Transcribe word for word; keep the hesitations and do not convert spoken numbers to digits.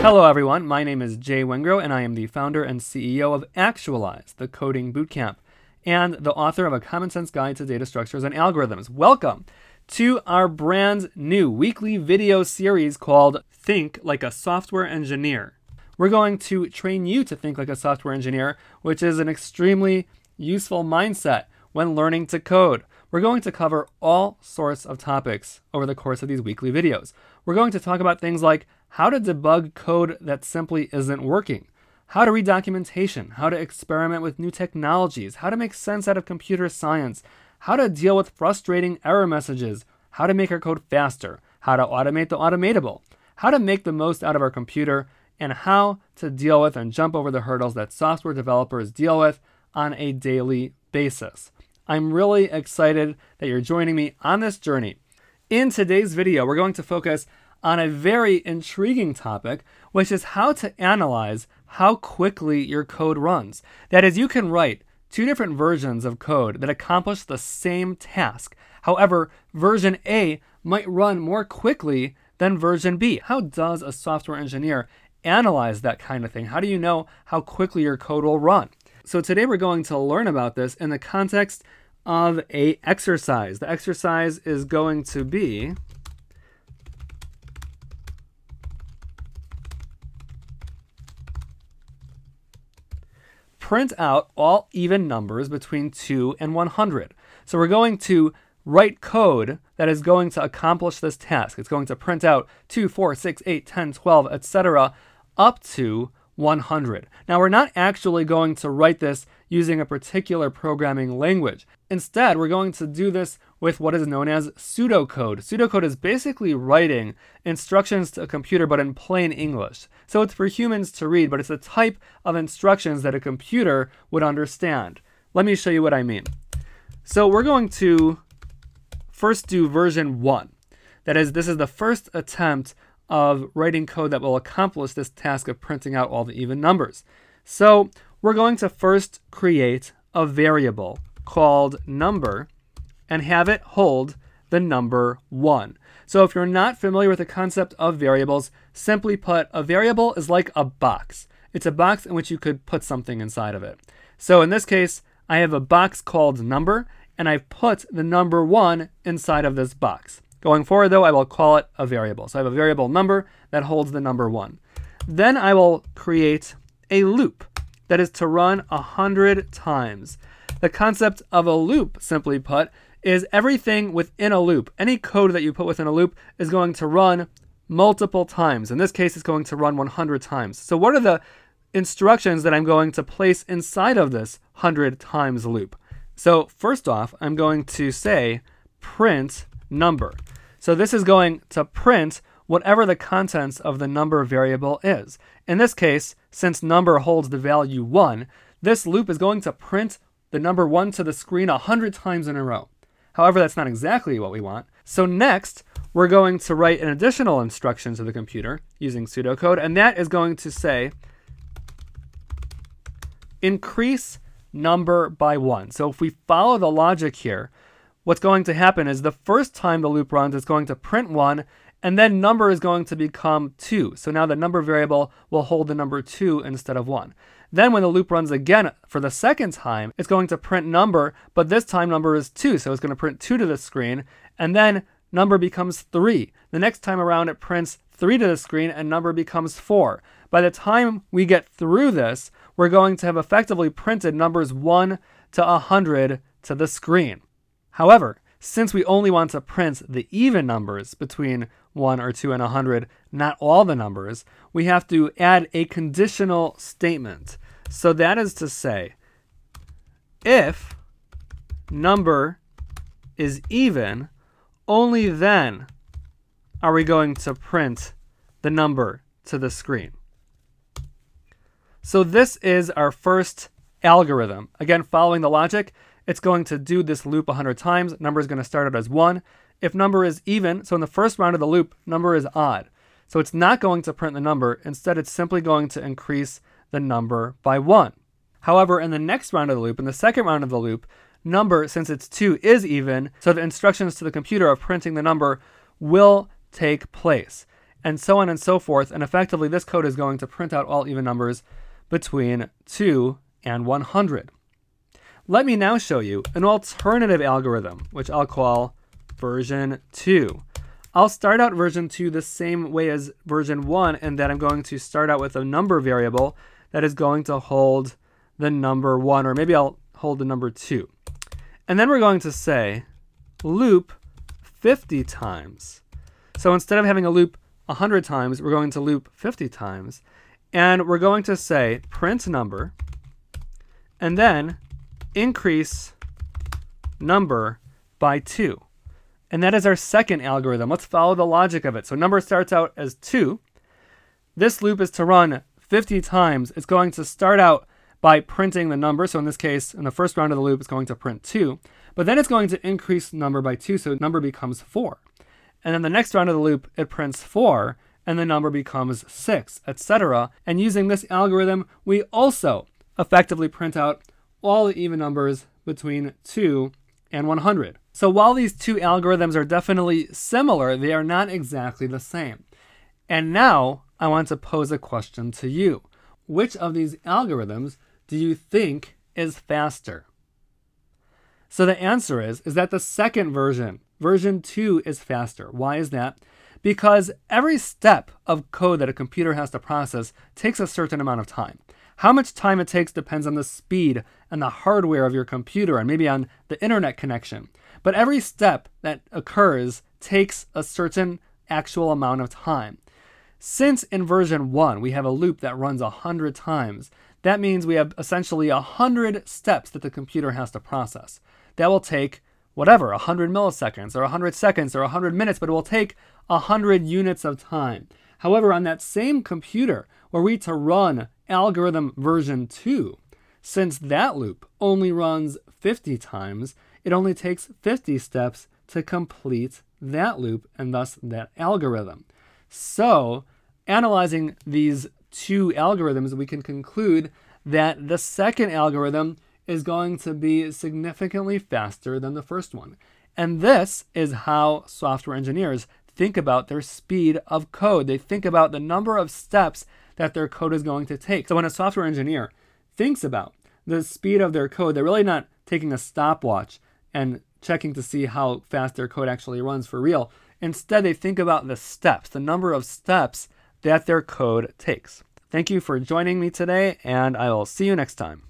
Hello everyone, my name is Jay Wengrow and I am the founder and C E O of Actualize, the coding bootcamp, and the author of A Common Sense Guide to Data Structures and Algorithms. Welcome to our brand new weekly video series called Think Like a Software Engineer. We're going to train you to think like a software engineer, which is an extremely useful mindset when learning to code. We're going to cover all sorts of topics over the course of these weekly videos. We're going to talk about things like how to debug code that simply isn't working, how to read documentation, how to experiment with new technologies, how to make sense out of computer science, how to deal with frustrating error messages, how to make our code faster, how to automate the automatable, how to make the most out of our computer, and how to deal with and jump over the hurdles that software developers deal with on a daily basis. I'm really excited that you're joining me on this journey. In today's video, we're going to focus on a very intriguing topic, which is how to analyze how quickly your code runs. That is, you can write two different versions of code that accomplish the same task. However, version A might run more quickly than version B. How does a software engineer analyze that kind of thing? How do you know how quickly your code will run? So today we're going to learn about this in the context of an exercise. The exercise is going to be print out all even numbers between two and one hundred. So we're going to write code that is going to accomplish this task. It's going to print out two, four, six, eight, ten, twelve, et cetera up to one hundred. Now we're not actually going to write this using a particular programming language. Instead, we're going to do this with what is known as pseudocode. Pseudocode is basically writing instructions to a computer, but in plain English. So it's for humans to read, but it's a type of instructions that a computer would understand. Let me show you what I mean. So we're going to first do version one. That is, this is the first attempt of writing code that will accomplish this task of printing out all the even numbers. So we're going to first create a variable called number and have it hold the number one. So if you're not familiar with the concept of variables, simply put, a variable is like a box. It's a box in which you could put something inside of it. So in this case, I have a box called number, and I've put the number one inside of this box. Going forward, though, I will call it a variable. So I have a variable number that holds the number one. Then I will create a loop that is to run one hundred times. The concept of a loop, simply put, is everything within a loop. Any code that you put within a loop is going to run multiple times. In this case, it's going to run one hundred times. So what are the instructions that I'm going to place inside of this one hundred times loop? So first off, I'm going to say print number. So this is going to print whatever the contents of the number variable is. In this case, since number holds the value one, this loop is going to print the number one to the screen one hundred times in a row. However, that's not exactly what we want. So next, we're going to write an additional instruction to the computer using pseudocode, and that is going to say increase number by one. So if we follow the logic here, what's going to happen is the first time the loop runs, it's going to print one, and then number is going to become two. So now the number variable will hold the number two instead of one. Then when the loop runs again for the second time, it's going to print number, but this time number is two. So it's going to print two to the screen, and then number becomes three. The next time around, it prints three to the screen, and number becomes four. By the time we get through this, we're going to have effectively printed numbers one to one hundred to the screen. However, since we only want to print the even numbers between one or two and one hundred, not all the numbers, we have to add a conditional statement. So that is to say, if number is even, only then are we going to print the number to the screen. So this is our first algorithm. Again, following the logic, it's going to do this loop one hundred times. Number is going to start out as one. If number is even, so in the first round of the loop, number is odd. So it's not going to print the number. Instead, it's simply going to increase the number by one. However, in the next round of the loop, in the second round of the loop, number, since it's two, is even, so the instructions to the computer of printing the number will take place, and so on and so forth. And effectively, this code is going to print out all even numbers between two and one hundred. Let me now show you an alternative algorithm, which I'll call version two. I'll start out version two the same way as version one, in that I'm going to start out with a number variable that is going to hold the number one, or maybe I'll hold the number two. And then we're going to say loop fifty times. So instead of having a loop one hundred times, we're going to loop fifty times. And we're going to say print number, and then increase number by two. And that is our second algorithm. Let's follow the logic of it. So number starts out as two. This loop is to run fifty times. It's going to start out by printing the number. So in this case, in the first round of the loop, it's going to print two. But then it's going to increase number by two, so number becomes four. And then the next round of the loop, it prints four, and the number becomes six, et cetera. And using this algorithm, we also effectively print out all the even numbers between two and one hundred. So while these two algorithms are definitely similar, they are not exactly the same. And now I want to pose a question to you. Which of these algorithms do you think is faster? So the answer is, is that the second version, version two, is faster. Why is that? Because every step of code that a computer has to process takes a certain amount of time. How much time it takes depends on the speed and the hardware of your computer, and maybe on the internet connection. But every step that occurs takes a certain actual amount of time. Since in version one we have a loop that runs one hundred times, that means we have essentially one hundred steps that the computer has to process. That will take whatever, one hundred milliseconds, or one hundred seconds, or one hundred minutes, but it will take one hundred units of time. However, on that same computer, were we to run algorithm version two, since that loop only runs fifty times, it only takes fifty steps to complete that loop, and thus that algorithm. So, analyzing these two algorithms, we can conclude that the second algorithm is going to be significantly faster than the first one. And this is how software engineers think about their speed of code. They think about the number of steps that their code is going to take. So when a software engineer thinks about the speed of their code, they're really not taking a stopwatch and checking to see how fast their code actually runs for real. Instead, they think about the steps, the number of steps that their code takes. Thank you for joining me today, and I will see you next time.